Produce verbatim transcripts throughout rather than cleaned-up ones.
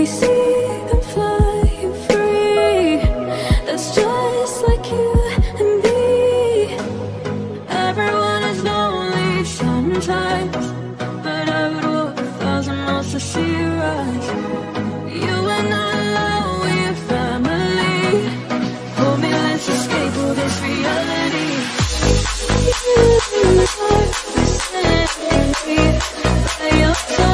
we see them flying free. That's just like you and me. Everyone is lonely sometimes, but I would walk a thousand miles to see you rise. You are not alone, we're family. Hold me, let's escape all this reality. You are the same by your side.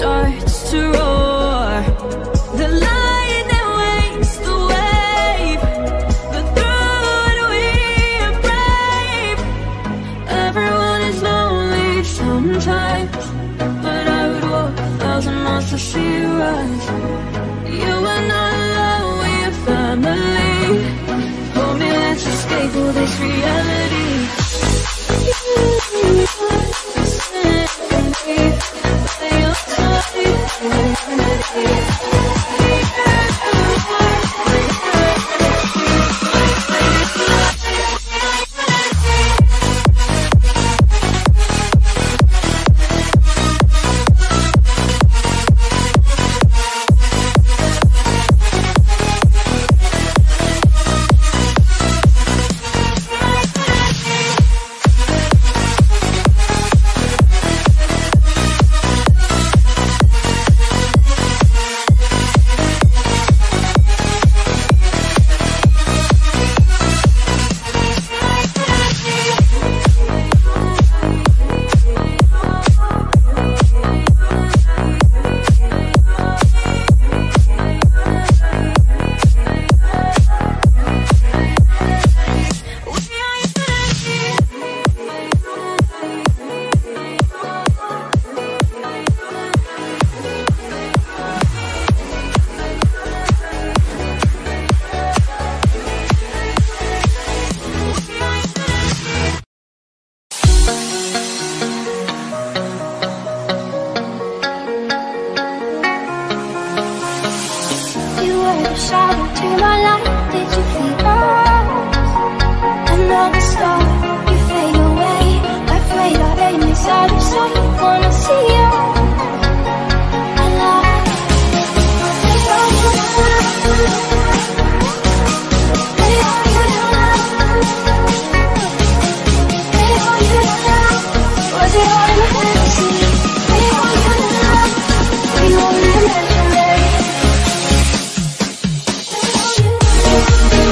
Starts to roar, the lion that wakes the wave, but through it we are brave. Everyone is lonely sometimes, but I would walk a thousand miles to see you rise. You are not alone, we're family. Hold me, let's escape all this reality. Shadow to my light, did you feel us? Another star, you fade away. I pray our aim is out of sight. Wanna see you alive. Was it all in fantasy? Were you all in memory? We'll be right back.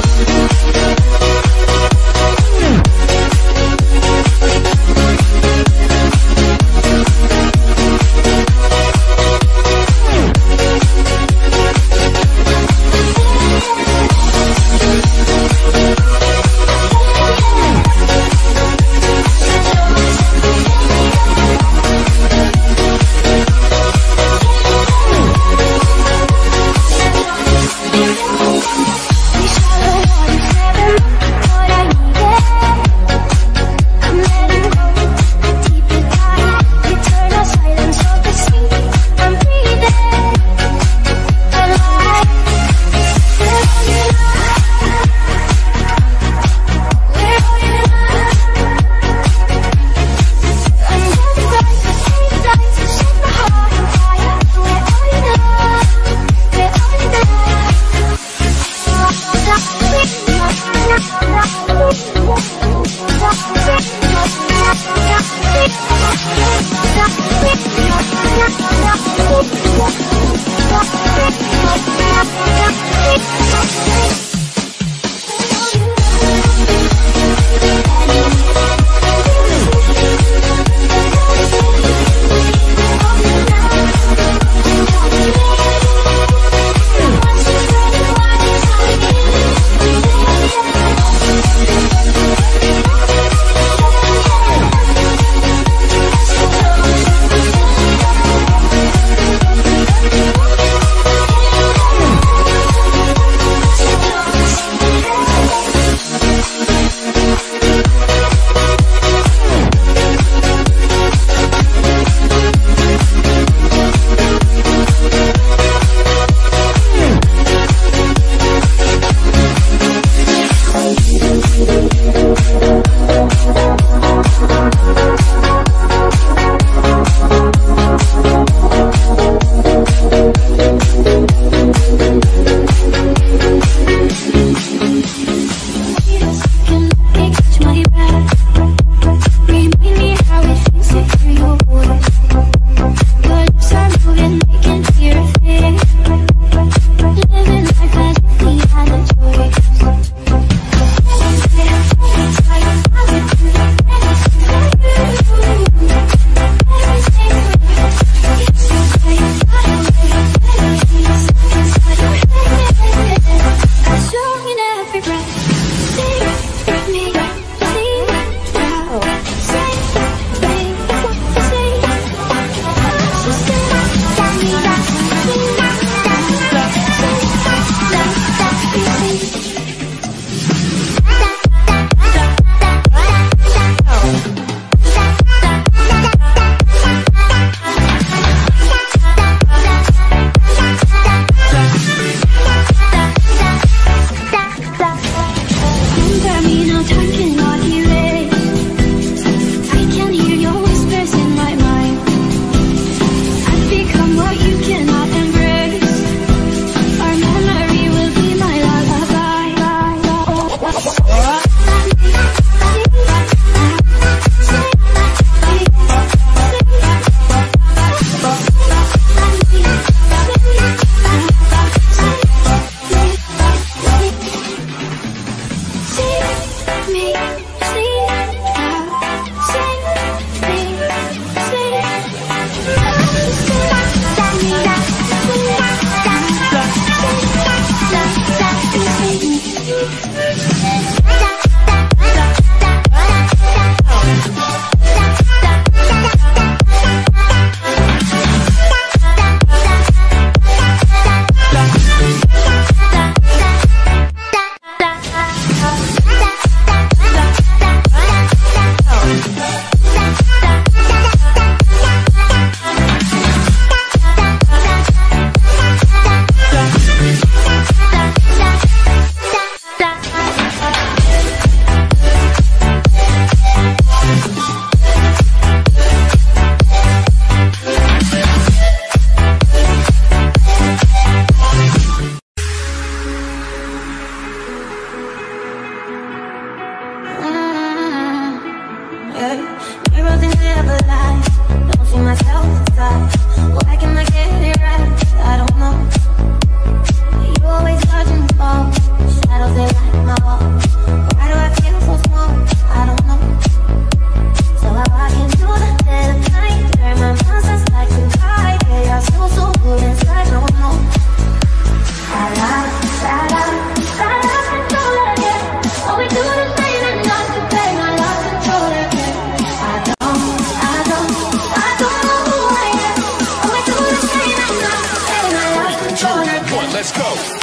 Let's go.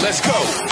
Let's go.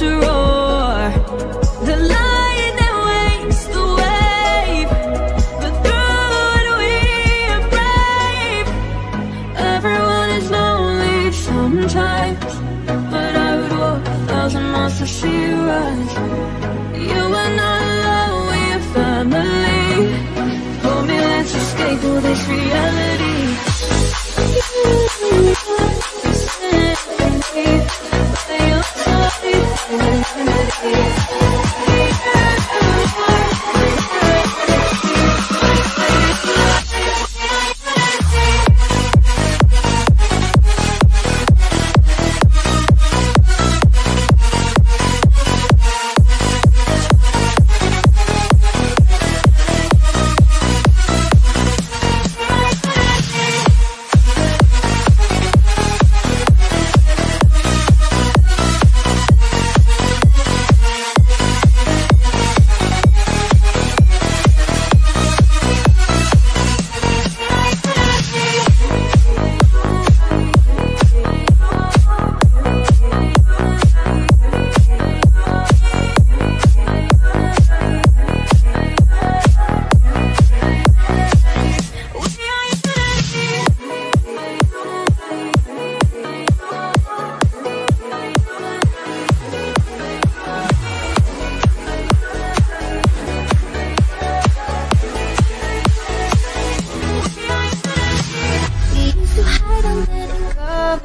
to roar. The lion that waits the wave, but through it we are brave. Everyone is lonely sometimes, but I would walk a thousand miles to see you rise. You are not alone, we are family. Hold me, let's escape all this reality.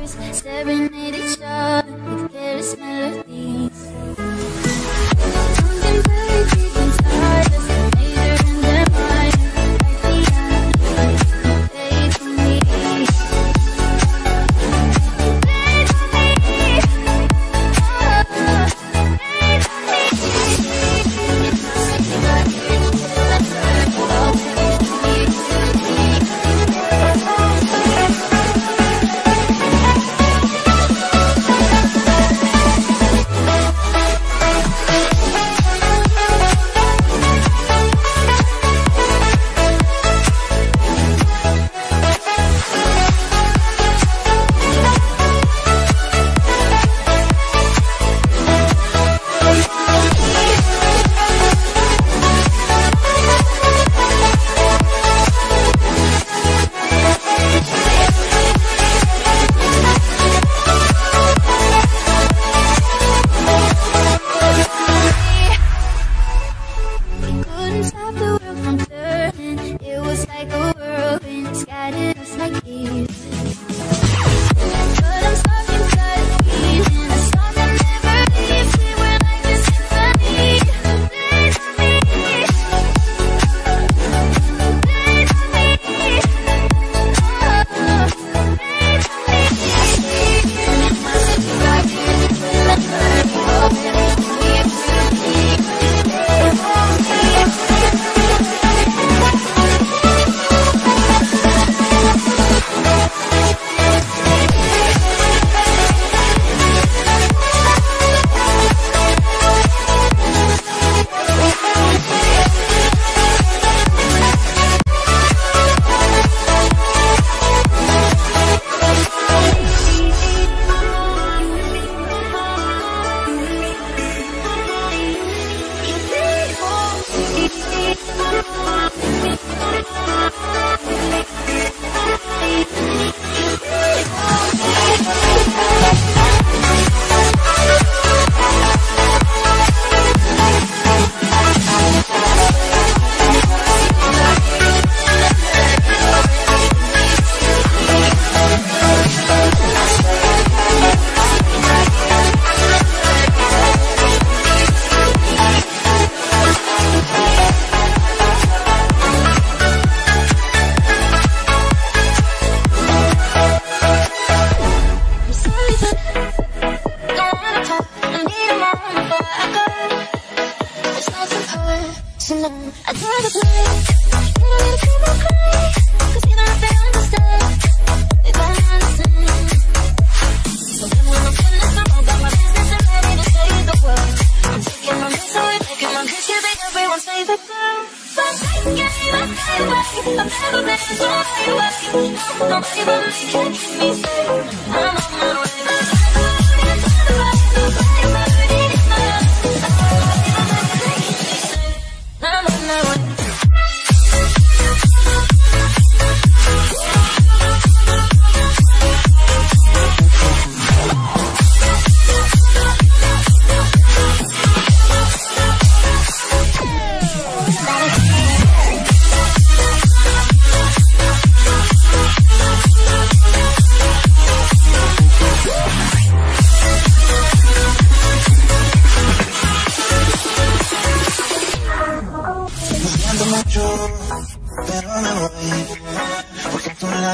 Staring at each other with careless melodies, something very deep inside us, major in their mind, like the island, wait for me, wait for me, oh, wait for me, it's a second right here, let's turn it over. I'm on my way.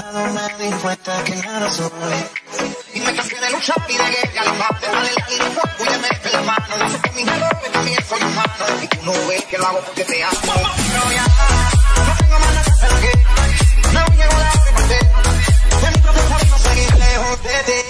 lado nadie importa que ya no soy. Y me cansé de luchar y de guerra, la paz de adelante y después voy a meter la mano. Yo sé que mis errores también soy humano, y tú no ves que lo hago porque te amo. Pero ya, no tengo más nada que hacer, no llego a la repartir. De mi propio camino seguir lejos de ti.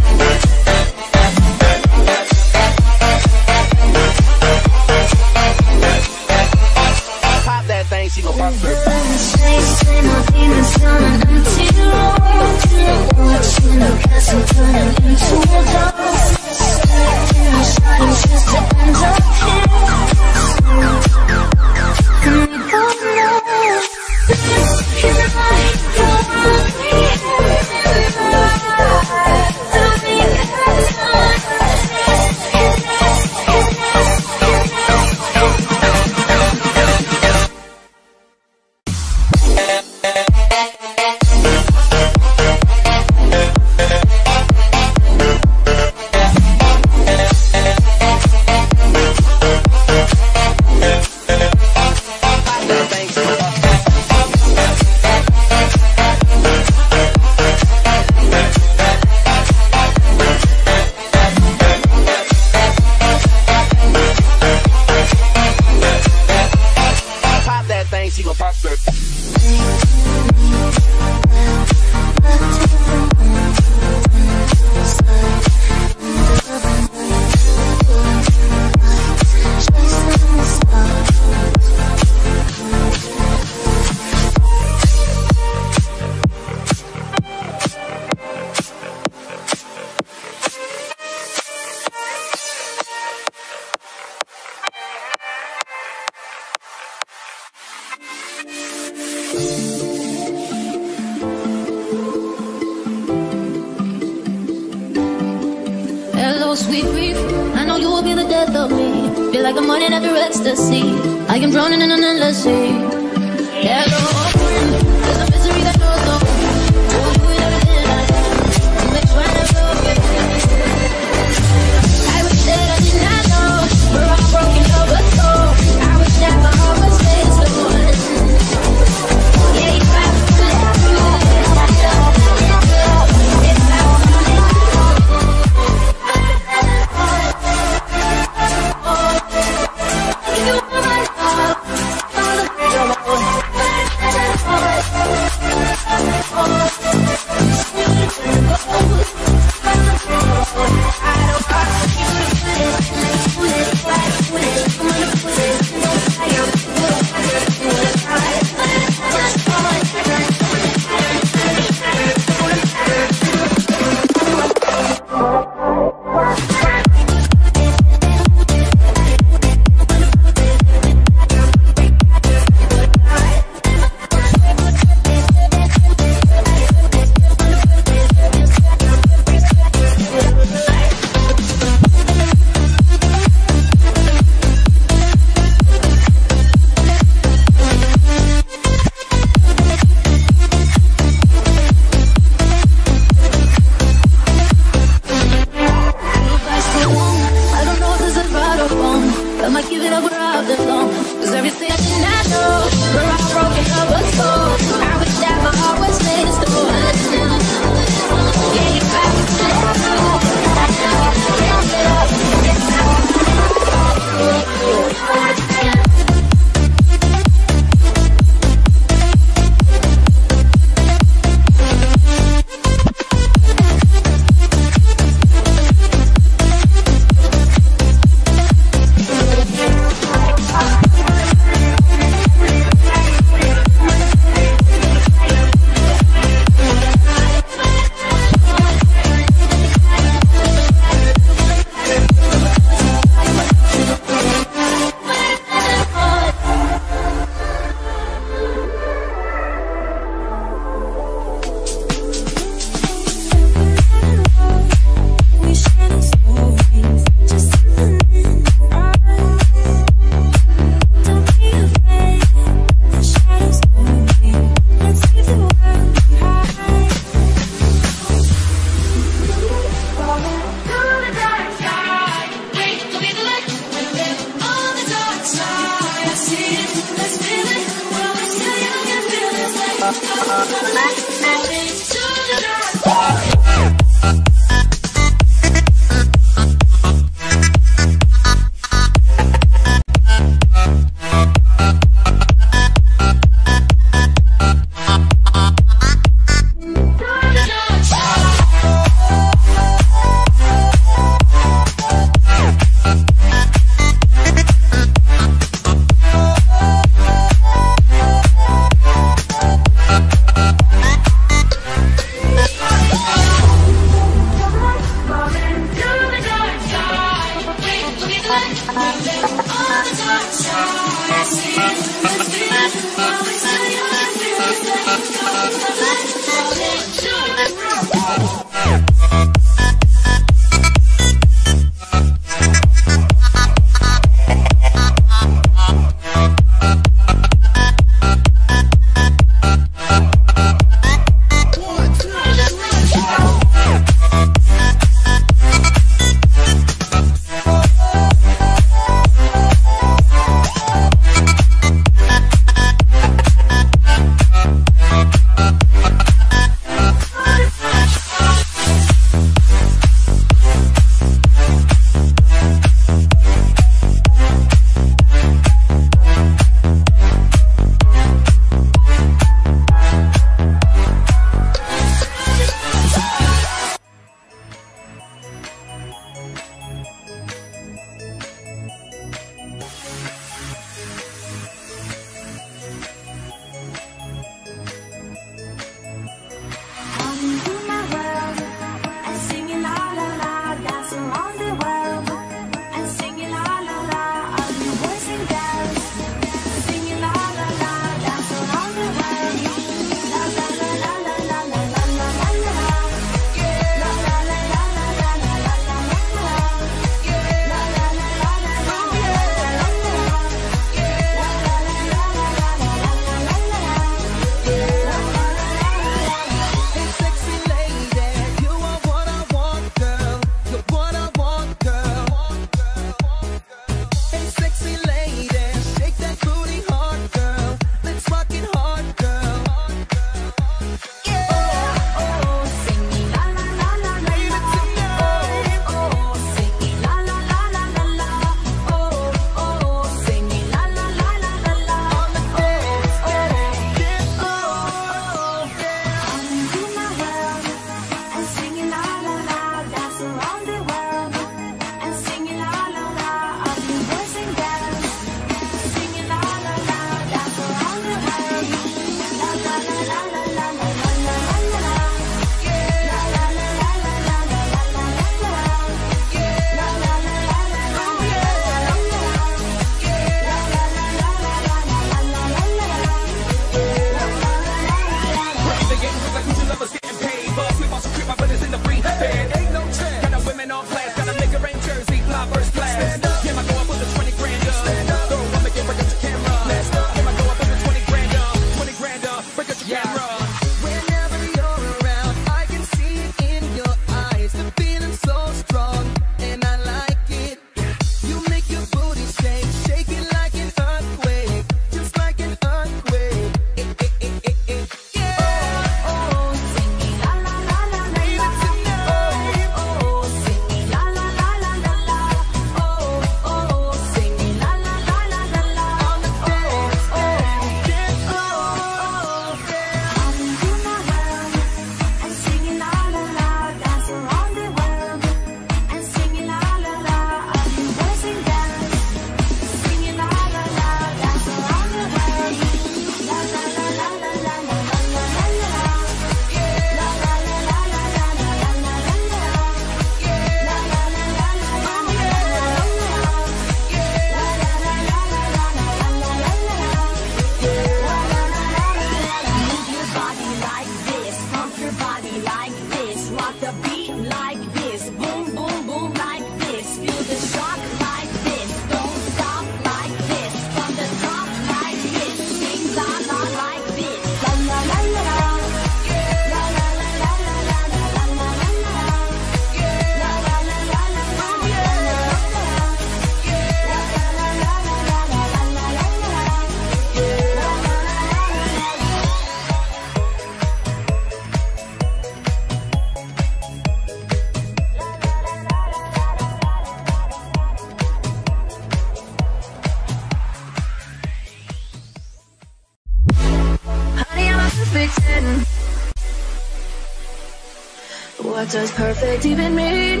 What does perfect even mean?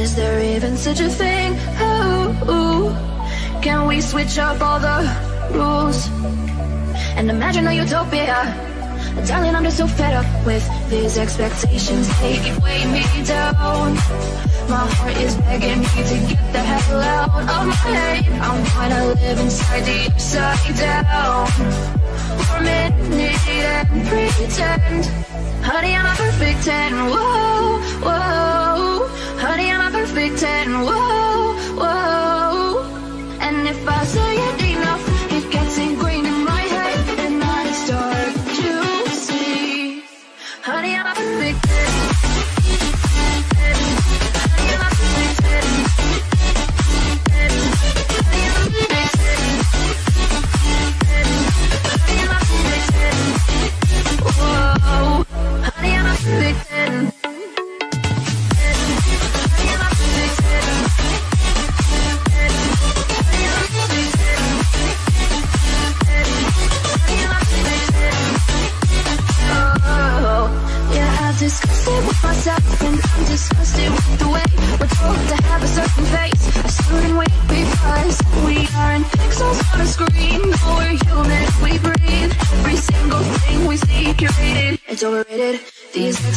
Is there even such a thing? Oh, can we switch up all the rules and imagine a utopia? Darling, I'm just so fed up with these expectations. They weigh me down. My heart is begging me to get the hell out of my head. I wanna live inside the upside down for a minute and pretend. Honey, I'm a perfect ten. Whoa, whoa. Honey, I'm a perfect ten. Whoa, whoa. And if I say it enough, it gets ingrained in my head, and I start to see. Honey, I'm a perfect ten.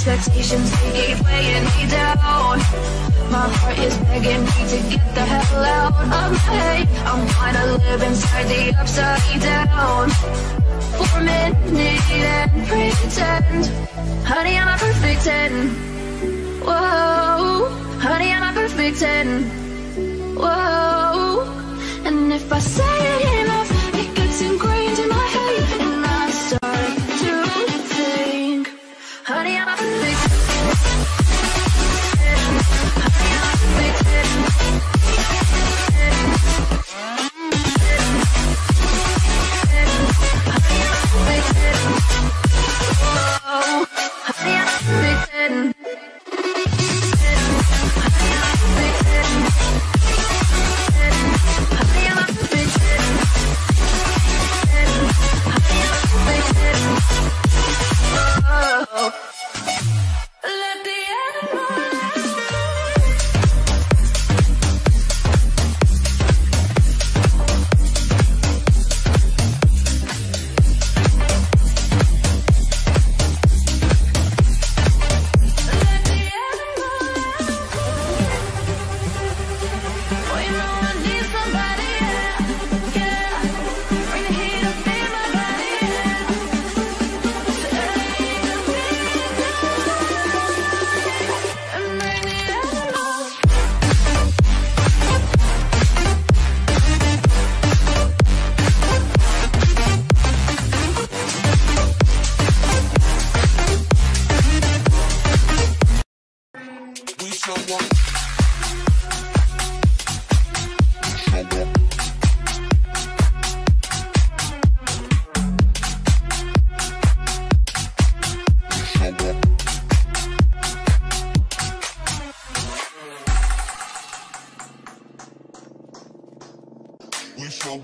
Expectations, they keep weighing me down. My heart is begging me to get the hell out of my head. I'm gonna live inside the upside down for a minute and pretend. Honey, I'm a perfect ten. Whoa, honey, I'm a perfect ten. Whoa, and if I say it enough, it gets ingrained in my head, and I start to think, honey, I'm a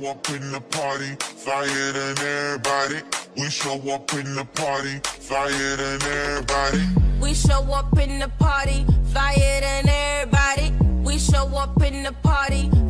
up in the party, flyer than everybody. We show up in the party, flyer than everybody. We show up in the party, flyer than everybody. We show up in the party.